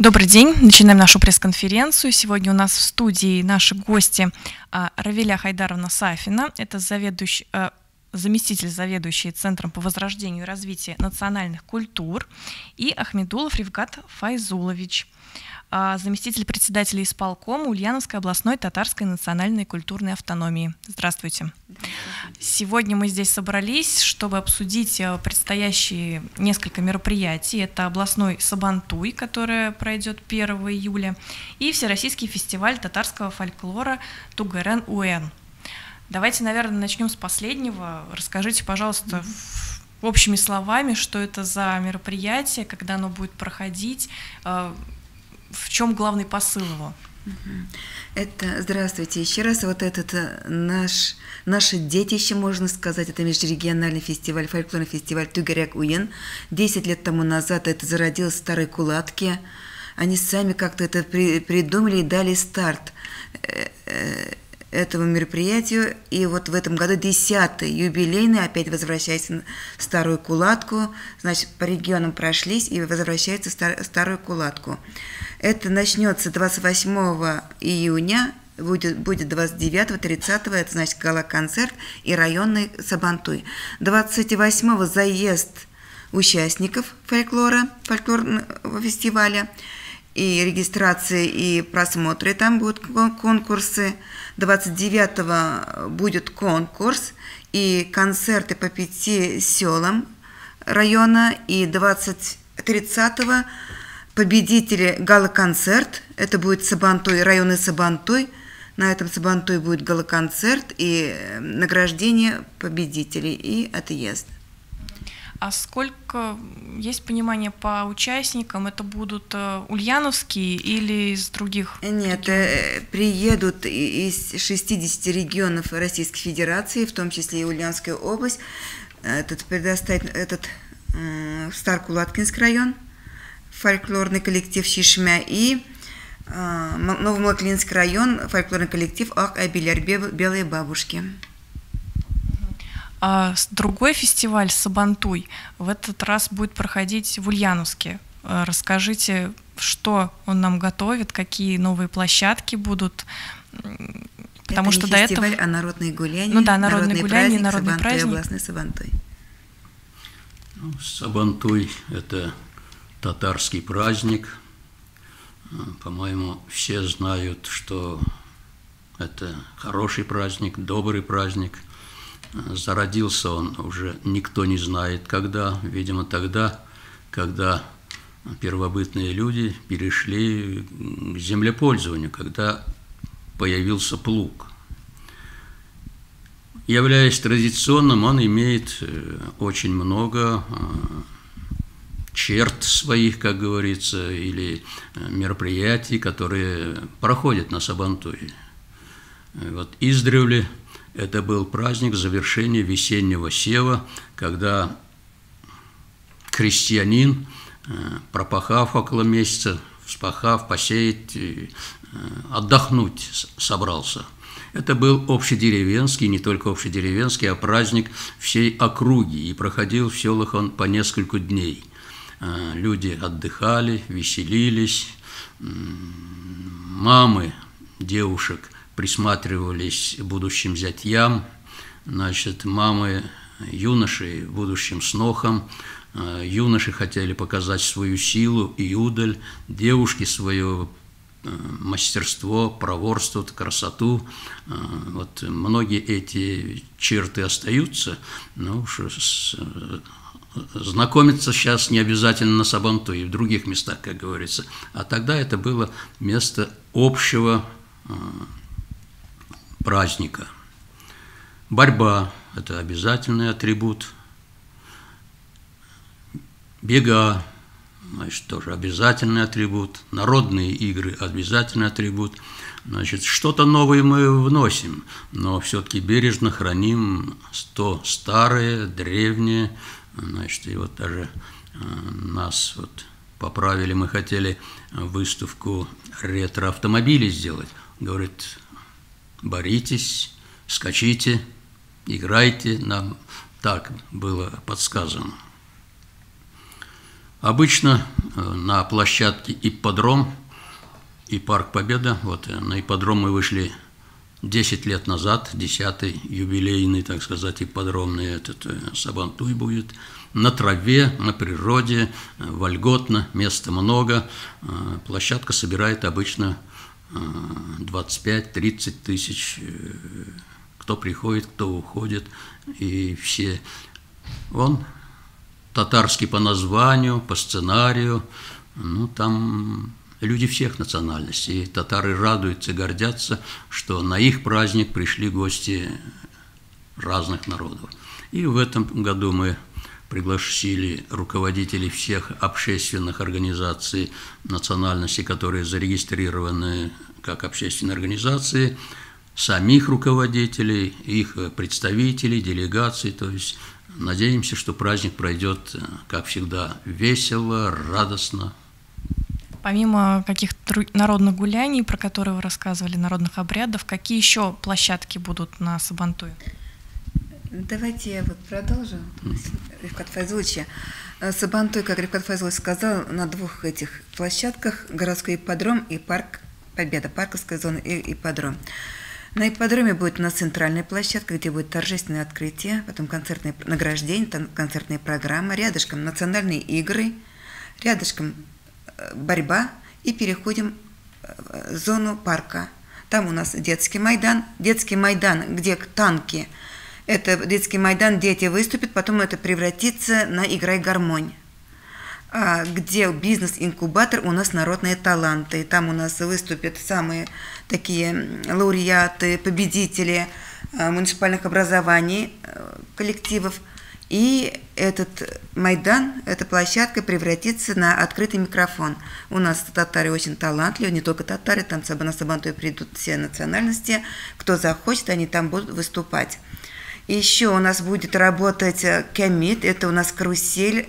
Добрый день. Начинаем нашу пресс-конференцию. Сегодня у нас в студии наши гости Равеля Хайдаровна Сафина. Это заместитель заведующей Центром по возрождению и развитию национальных культур. И Ахмедуллов Ривгат Файзулович, заместитель председателя исполкома Ульяновской областной татарской национальной и культурной автономии. Здравствуйте. Сегодня мы здесь собрались, чтобы обсудить предстоящие несколько мероприятий. Это областной Сабантуй, который пройдет 1 июля, и Всероссийский фестиваль татарского фольклора «Түгәрәк уен». Давайте, наверное, начнем с последнего. Расскажите, пожалуйста, общими словами, что это за мероприятие, когда оно будет проходить, в чем главный посыл его? Это, здравствуйте, еще раз, вот этот наше детище, можно сказать, это межрегиональный фестиваль, фольклорный фестиваль «Түгәрәк уен». 10 лет тому назад это зародилось в Старой Кулатке. Они сами как-то это придумали и дали старт этому мероприятию. И вот в этом году 10-й юбилейный, опять возвращается в Старую Кулатку. Значит, по регионам прошлись и возвращается в Старую Кулатку. Это начнется 28 июня, будет 29-го, 30-го, это значит гала-концерт и районный Сабантуй. 28-го заезд участников фольклорного фестиваля. И регистрации, и просмотры, там будут конкурсы. 29-го будет конкурс и концерты по 5 селам района. И 30-го победители гала-концерт, это будет Сабантуй, районный Сабантуй. На этом Сабантуй будет гала-концерт и награждение победителей и отъезд. А сколько, есть понимание по участникам, это будут ульяновские или из других? Нет, приедут из 60 регионов Российской Федерации, в том числе и Ульяновская область. Предоставит Старокулаткинский район, фольклорный коллектив «Чишмя» и Новомалыклинский район, фольклорный коллектив «Ах, Абиляр, Белые бабушки». А другой фестиваль «Сабантуй» в этот раз будет проходить в Ульяновске. Расскажите, что он нам готовит, какие новые площадки будут. Потому это что не до фестиваль, этого... а народные гуляния. Ну да, народные гуляния, народный праздник. Областной Сабантуй. Сабантуй – это татарский праздник. По-моему, все знают, что это хороший праздник, добрый праздник. Зародился он уже никто не знает когда, видимо, тогда, когда первобытные люди перешли к землепользованию, когда появился плуг. Являясь традиционным, он имеет очень много черт своих, как говорится, или мероприятий, которые проходят на Сабантуе. Вот издревле это был праздник завершения весеннего сева, когда крестьянин, пропахав около месяца, вспахав, посеять, отдохнуть собрался. Это был общедеревенский, не только общедеревенский, а праздник всей округи, и проходил в селах он по несколько дней. Люди отдыхали, веселились, мамы девушек присматривались будущим зятьям, значит, мамы юношей будущим снохам, юноши хотели показать свою силу и удаль, девушки свое мастерство, проворство, красоту. Вот многие эти черты остаются, но уж знакомиться сейчас не обязательно на Сабантуе и в других местах, как говорится, а тогда это было место общего праздника. Борьба – это обязательный атрибут. Бега – значит, тоже обязательный атрибут. Народные игры – обязательный атрибут. Значит, что-то новое мы вносим, но все-таки бережно храним то старое, древнее. Значит, и вот даже нас вот поправили, мы хотели выставку ретро-автомобилей сделать. Говорит, боритесь, скачите, играйте, нам так было подсказано. Обычно на площадке Ипподром и Парк Победа, вот на Ипподром мы вышли 10 лет назад, 10-й юбилейный, так сказать, ипподромный этот Сабантуй будет. На траве, на природе, вольготно, места много. Площадка собирает обычно 25-30 тысяч, кто приходит, кто уходит, и все. Он татарский по названию, по сценарию, ну там... Люди всех национальностей, и татары радуются, гордятся, что на их праздник пришли гости разных народов. И в этом году мы пригласили руководителей всех общественных организаций национальностей, которые зарегистрированы как общественные организации, самих руководителей, их представителей, делегаций, то есть... Надеемся, что праздник пройдет, как всегда, весело, радостно. Помимо каких-то народных гуляний, про которые вы рассказывали, народных обрядов, какие еще площадки будут на Сабантуе? Давайте я вот продолжу. Ривгат Файзулович, Сабантуй, как Ривгат Файзулович сказал, на двух этих площадках, городской ипподром и парк Победа, парковская зона и ипподром. На ипподроме будет у нас центральная площадка, где будет торжественное открытие, потом концертное награждение, там концертная программа, рядышком национальные игры, рядышком борьба, и переходим в зону парка. Там у нас детский майдан, где танки. Это детский майдан, дети выступят, потом это превратится на «Играй гармонь», где бизнес-инкубатор у нас народные таланты. Там у нас выступят самые такие лауреаты, победители муниципальных образований, коллективов. И этот майдан, эта площадка превратится на открытый микрофон. У нас татары очень талантливые, не только татары, там на Сабантуй придут все национальности. Кто захочет, они там будут выступать. Еще у нас будет работать комит, это у нас карусель.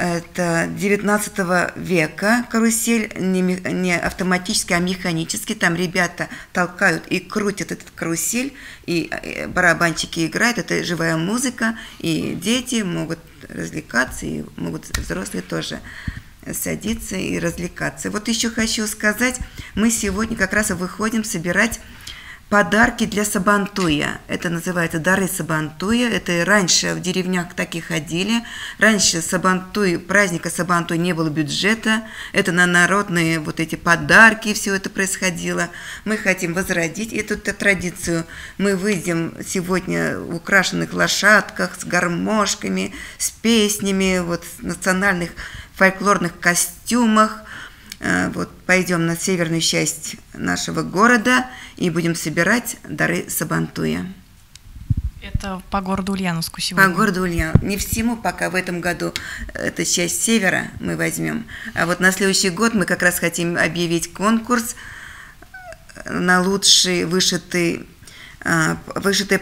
Это 19 века карусель, не автоматически, а механически. Там ребята толкают и крутят этот карусель, и барабанщики играют. Это живая музыка, и дети могут развлекаться, и могут взрослые тоже садиться и развлекаться. Вот еще хочу сказать, мы сегодня как раз выходим собирать подарки для Сабантуя. Это называется дары Сабантуя. Это раньше в деревнях такие ходили. Раньше Сабантуй, праздника Сабантуй не было бюджета. Это на народные вот эти подарки, все это происходило. Мы хотим возродить эту традицию. Мы выйдем сегодня в украшенных лошадках, с гармошками, с песнями, вот, в национальных фольклорных костюмах. Вот пойдем на северную часть нашего города и будем собирать дары Сабантуя. Это по городу Ульяновску сегодня? По городу Ульяновску. Не всему пока в этом году. Это часть севера мы возьмем. А вот на следующий год мы как раз хотим объявить конкурс на лучшие вышитые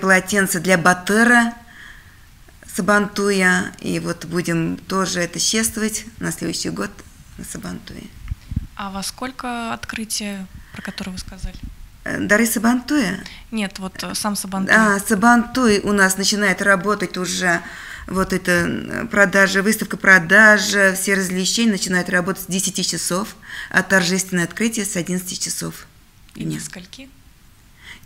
полотенца для батыра Сабантуя. И вот будем тоже это чествовать на следующий год на Сабантуе. А во сколько открытие, про которое вы сказали? Дары Сабантуя? Нет, вот сам Сабантуй. Сабантуй у нас начинает работать уже, вот это продажа, выставка-продажа, все развлечения начинают работать с 10 часов, а торжественное открытие с 11 часов. И до скольки?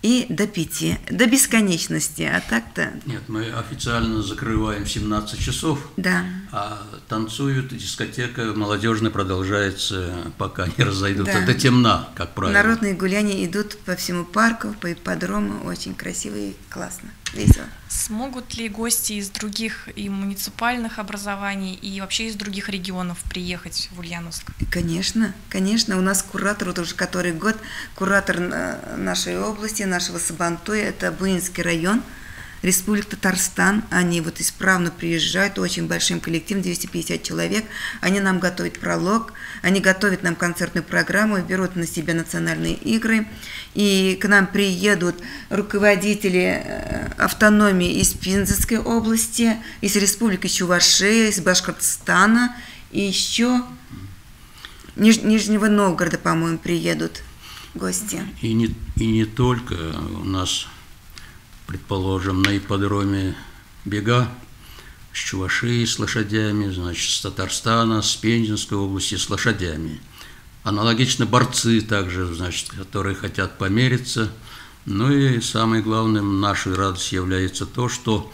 И до 5, до бесконечности, а так-то... Нет, мы официально закрываем 17 часов, да. А танцуют, дискотека молодежная продолжается, пока не разойдутся, да. До темна, как правило. Народные гуляния идут по всему парку, по ипподрому, очень красиво и классно, весело. Смогут ли гости из других и муниципальных образований, и вообще из других регионов приехать в Ульяновск? Конечно, конечно, у нас куратор, вот уже который год, куратор нашей области, нашего Сабантуя, это Буинский район, Республика Татарстан. Они вот исправно приезжают, очень большим коллективом, 250 человек. Они нам готовят пролог, они готовят нам концертную программу, берут на себя национальные игры. И к нам приедут руководители автономии из Пинзенской области, из Республики Чувашия, из Башкортостана, и еще Нижнего Новгорода, по-моему, приедут гости. И не только у нас... Предположим, на ипподроме бега с Чувашии с лошадями, значит, с Татарстана, с Пинзенской области с лошадями. Аналогично борцы также, значит, которые хотят помериться. Ну и самое главное, нашей радостью является то, что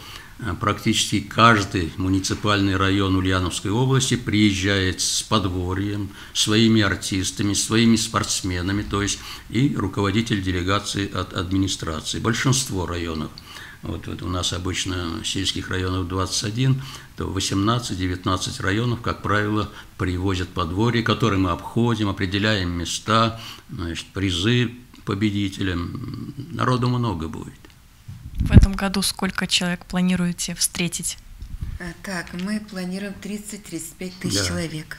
практически каждый муниципальный район Ульяновской области приезжает с подворьем, своими артистами, своими спортсменами, то есть и руководитель делегации от администрации. Большинство районов, вот у нас обычно сельских районов 21, то 18-19 районов, как правило, привозят подворье, которые мы обходим, определяем места, значит, призы победителям. Народу много будет. В этом году сколько человек планируете встретить? Так, мы планируем 30-35 тысяч человек.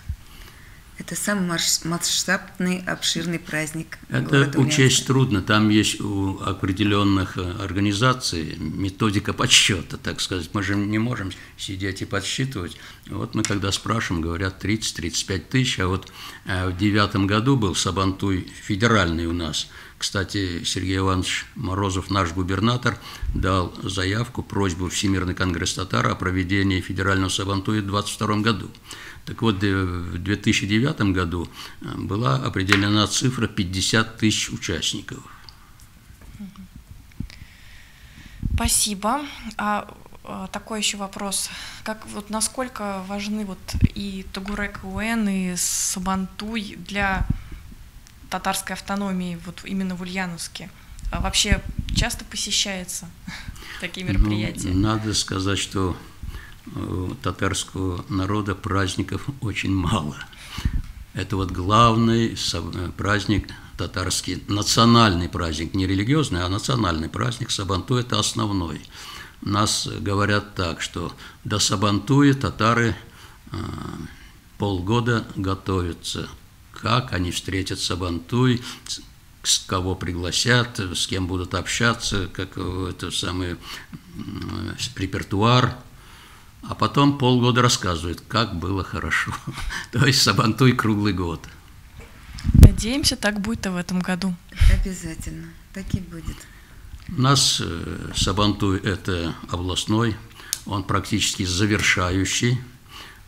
Это самый масштабный, обширный праздник. Это учесть трудно. Там есть у определенных организаций методика подсчета, так сказать. Мы же не можем сидеть и подсчитывать. Вот мы когда спрашиваем, говорят 30-35 тысяч. А вот в 2009 году был Сабантуй федеральный у нас. Кстати, Сергей Иванович Морозов, наш губернатор, дал заявку, просьбу Всемирный Конгресс Татар о проведении федерального Сабантуя в 2022 году. Так вот, в 2009 году была определена цифра 50 тысяч участников. Спасибо. Такой еще вопрос. Как, вот, насколько важны вот и Түгәрәк уен, и Сабантуй для татарской автономии вот именно в Ульяновске? Вообще часто посещаются такие мероприятия? Ну, надо сказать, что у татарского народа праздников очень мало. Это вот главный праздник татарский, национальный праздник, не религиозный, а национальный праздник. Сабантуй – это основной. Нас говорят так, что до Сабантуя татары полгода готовятся. Как они встретят Сабантуй, с кого пригласят, с кем будут общаться, как это самый репертуар. А потом полгода рассказывают, как было хорошо. То есть Сабантуй круглый год. Надеемся, так будет и в этом году. Обязательно. Так и будет. У нас Сабантуй – это областной, он практически завершающий.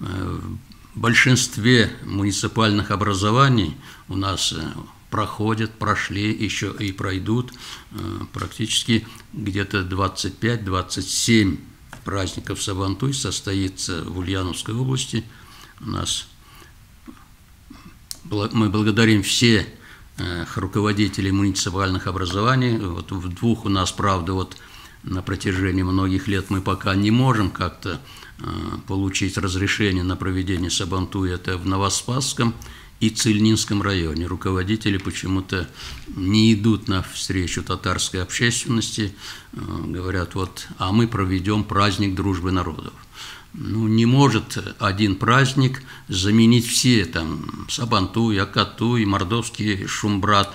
В большинстве муниципальных образований у нас проходят, прошли, еще и пройдут практически где-то 25-27 праздников Сабантуй состоится в Ульяновской области. У нас мы благодарим все руководителей муниципальных образований. Вот в двух у нас, правда, вот на протяжении многих лет мы пока не можем как-то получить разрешение на проведение Сабантуя, это в Новоспасском и Цильнинском районе. Руководители почему-то не идут на встречу татарской общественности, говорят, вот, а мы проведем праздник дружбы народов. Ну, не может один праздник заменить все, там, Сабантуй, Акатуй, мордовский Шумбрат,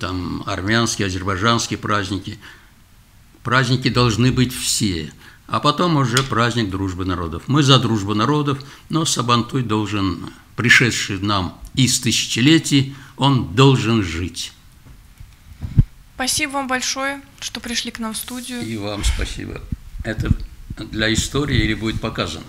там, армянские, азербайджанские праздники. Праздники должны быть все. А потом уже праздник дружбы народов. Мы за дружбу народов, но Сабантуй должен, пришедший нам из тысячелетий, он должен жить. Спасибо вам большое, что пришли к нам в студию. И вам спасибо. Это для истории или будет показано?